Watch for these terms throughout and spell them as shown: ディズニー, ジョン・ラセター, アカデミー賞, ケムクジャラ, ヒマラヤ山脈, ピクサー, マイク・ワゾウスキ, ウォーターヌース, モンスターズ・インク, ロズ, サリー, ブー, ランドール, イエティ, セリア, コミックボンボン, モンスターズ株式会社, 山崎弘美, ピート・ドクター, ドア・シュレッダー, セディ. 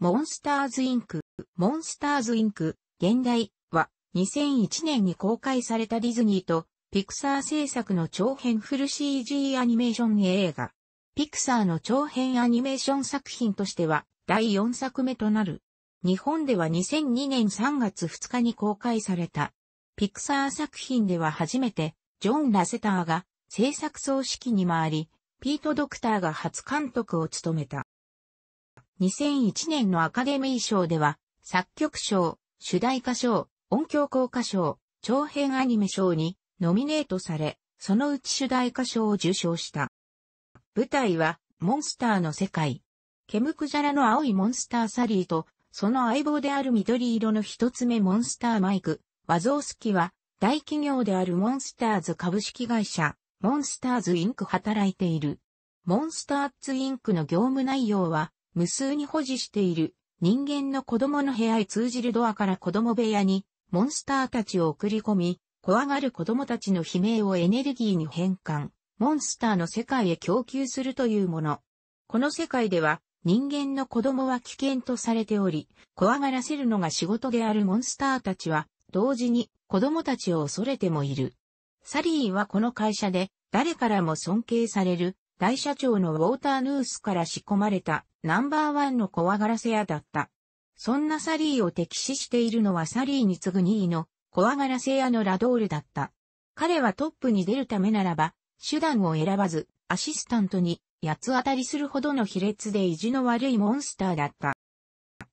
モンスターズインク、モンスターズインク、現代は2001年に公開されたディズニーとピクサー制作の長編フル CG アニメーション映画。ピクサーの長編アニメーション作品としては第4作目となる。日本では2002年3月2日に公開された。ピクサー作品では初めてジョン・ラセターが制作総指揮に回り、ピート・ドクターが初監督を務めた。2001年のアカデミー賞では、作曲賞、主題歌賞、音響効果賞、長編アニメ賞にノミネートされ、そのうち主題歌賞を受賞した。舞台は、モンスターの世界。ケムクジャラの青いモンスターサリーと、その相棒である緑色の一つ目モンスターマイク、ワゾースキは、大企業であるモンスターズ株式会社、モンスターズインク働いている。モンスターズインクの業務内容は、無数に保持している人間の子供の部屋へ通じるドアから子供部屋にモンスターたちを送り込み、怖がる子供たちの悲鳴をエネルギーに変換、モンスターの世界へ供給するというもの。この世界では人間の子供は危険とされており、怖がらせるのが仕事であるモンスターたちは同時に子供たちを恐れてもいる。サリーはこの会社で誰からも尊敬される大社長のウォーターヌースから仕込まれた。No.1の怖がらせ屋だった。そんなサリーを敵視しているのはサリーに次ぐ2位の怖がらせ屋のラドールだった。彼はトップに出るためならば手段を選ばずアシスタントに八つ当たりするほどの卑劣で意地の悪いモンスターだった。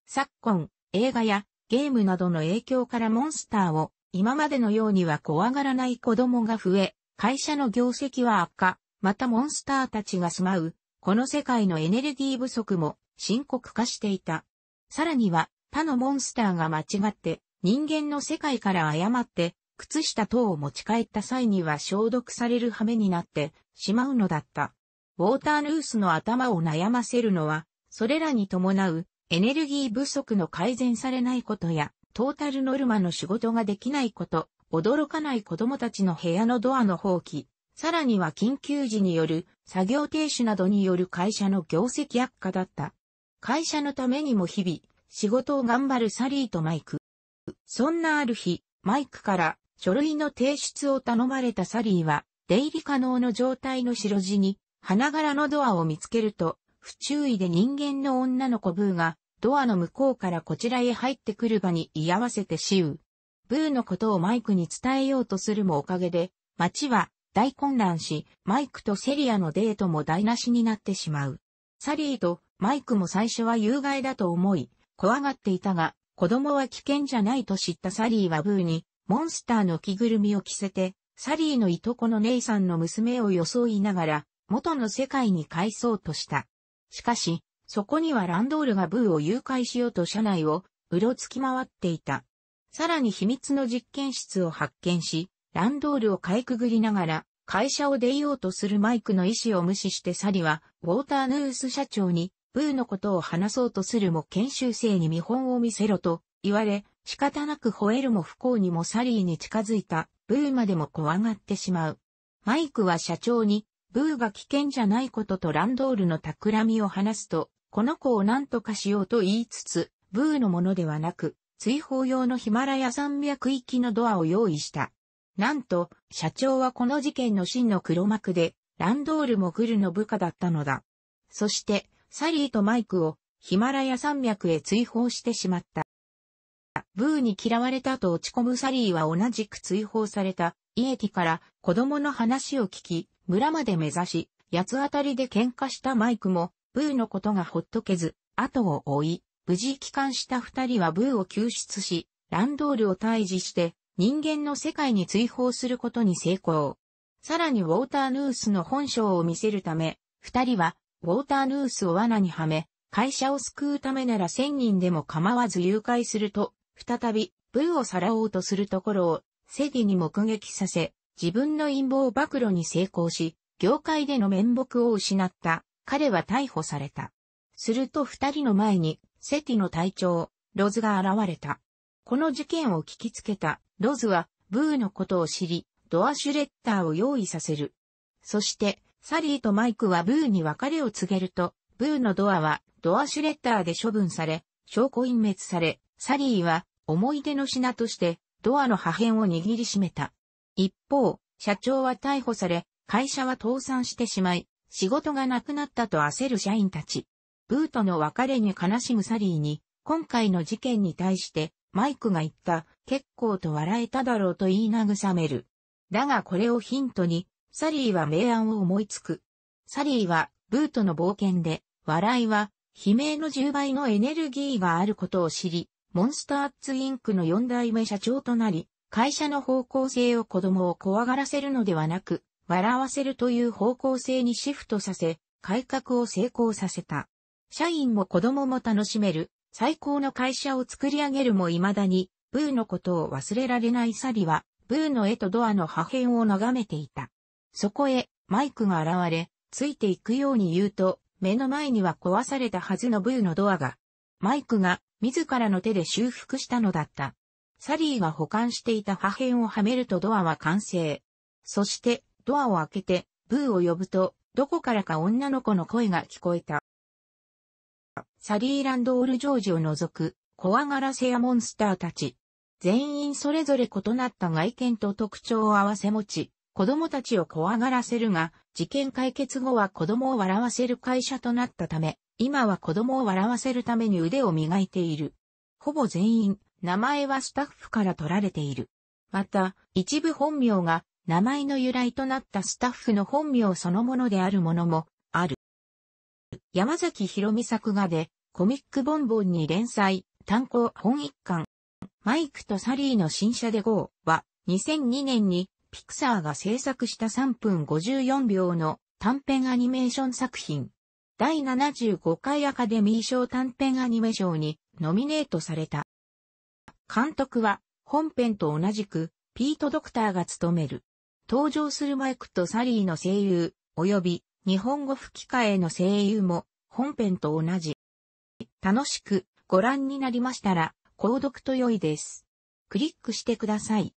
昨今、映画やゲームなどの影響からモンスターを今までのようには怖がらない子供が増え、会社の業績は悪化、またモンスターたちが住まう。この世界のエネルギー不足も深刻化していた。さらには他のモンスターが間違って人間の世界から誤って靴下等を持ち帰った際には消毒される羽目になってしまうのだった。ウォーターヌースの頭を悩ませるのはそれらに伴うエネルギー不足の改善されないことやトータルノルマの仕事ができないこと、驚かない子供たちの部屋のドアの放棄。さらには緊急時による作業停止などによる会社の業績悪化だった。会社のためにも日々仕事を頑張るサリーとマイク。そんなある日、マイクから書類の提出を頼まれたサリーは出入り可能の状態の白地に花柄のドアを見つけると不注意で人間の女の子ブーがドアの向こうからこちらへ入ってくる場に居合わせて死う。ブーのことをマイクに伝えようとするもおかげで街は大混乱し、マイクとセリアのデートも台無しになってしまう。サリーとマイクも最初は有害だと思い、怖がっていたが、子供は危険じゃないと知ったサリーはブーに、モンスターの着ぐるみを着せて、サリーのいとこの姉さんの娘を装いながら、元の世界に帰そうとした。しかし、そこにはランドールがブーを誘拐しようと車内をうろつき回っていた。さらに秘密の実験室を発見し、ランドールをかいくぐりながら、会社を出ようとするマイクの意思を無視してサリは、ウォーターヌース社長に、ブーのことを話そうとするも研修生に見本を見せろと言われ、仕方なく吠えるも不幸にもサリーに近づいた、ブーまでも怖がってしまう。マイクは社長に、ブーが危険じゃないこととランドールの企みを話すと、この子を何とかしようと言いつつ、ブーのものではなく、追放用のヒマラヤ山脈行きのドアを用意した。なんと、社長はこの事件の真の黒幕で、ランドールもグルの部下だったのだ。そして、サリーとマイクをヒマラヤ山脈へ追放してしまった。ブーに嫌われたと落ち込むサリーは同じく追放されたイエティから子供の話を聞き、村まで目指し、八つ当たりで喧嘩したマイクも、ブーのことがほっとけず、後を追い、無事帰還した二人はブーを救出し、ランドールを退治して、人間の世界に追放することに成功。さらにウォーターヌースの本性を見せるため、二人はウォーターヌースを罠にはめ、会社を救うためなら1000人でも構わず誘拐すると、再びブーをさらおうとするところをセディに目撃させ、自分の陰謀暴露に成功し、業界での面目を失った、彼は逮捕された。すると二人の前にセディの隊長、ロズが現れた。この事件を聞きつけた。ロズは、ブーのことを知り、ドアシュレッダーを用意させる。そして、サリーとマイクはブーに別れを告げると、ブーのドアは、ドアシュレッダーで処分され、証拠隠滅され、サリーは思い出の品としてドアの破片を握りしめた。一方、社長は逮捕され、会社は倒産してしまい、仕事がなくなったと焦る社員たち。ブーとの別れに悲しむサリーに、今回の事件に対して、マイクが言った、結構と笑えただろうと言い慰める。だがこれをヒントに、サリーは明暗を思いつく。サリーは、ブーとの冒険で、笑いは、悲鳴の10倍のエネルギーがあることを知り、モンスターズインクの4代目社長となり、会社の方向性を子供を怖がらせるのではなく、笑わせるという方向性にシフトさせ、改革を成功させた。社員も子供も楽しめる、最高の会社を作り上げるも未だに、ブーのことを忘れられないサリは、ブーの絵とドアの破片を眺めていた。そこへ、マイクが現れ、ついていくように言うと、目の前には壊されたはずのブーのドアが、マイクが自らの手で修復したのだった。サリーが保管していた破片をはめるとドアは完成。そして、ドアを開けて、ブーを呼ぶと、どこからか女の子の声が聞こえた。サリーランドール・ジョージを除く、怖がらせやモンスターたち。全員それぞれ異なった外見と特徴を併せ持ち、子供たちを怖がらせるが、事件解決後は子供を笑わせる会社となったため、今は子供を笑わせるために腕を磨いている。ほぼ全員、名前はスタッフから取られている。また、一部本名が名前の由来となったスタッフの本名そのものであるものもある。山崎弘美作画で、コミックボンボンに連載、単行本一巻。マイクとサリーの新車で GO は2002年にピクサーが制作した3分54秒の短編アニメーション作品。第75回アカデミー賞短編アニメ賞にノミネートされた。監督は本編と同じくピート・ドクターが務める。登場するマイクとサリーの声優及び日本語吹き替えの声優も本編と同じ。楽しくご覧になりましたら購読と良いです。クリックしてください。